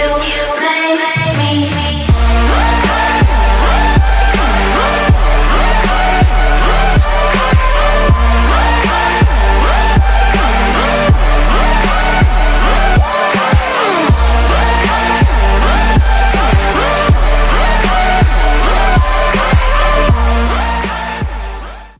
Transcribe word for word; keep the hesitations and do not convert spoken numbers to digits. you make me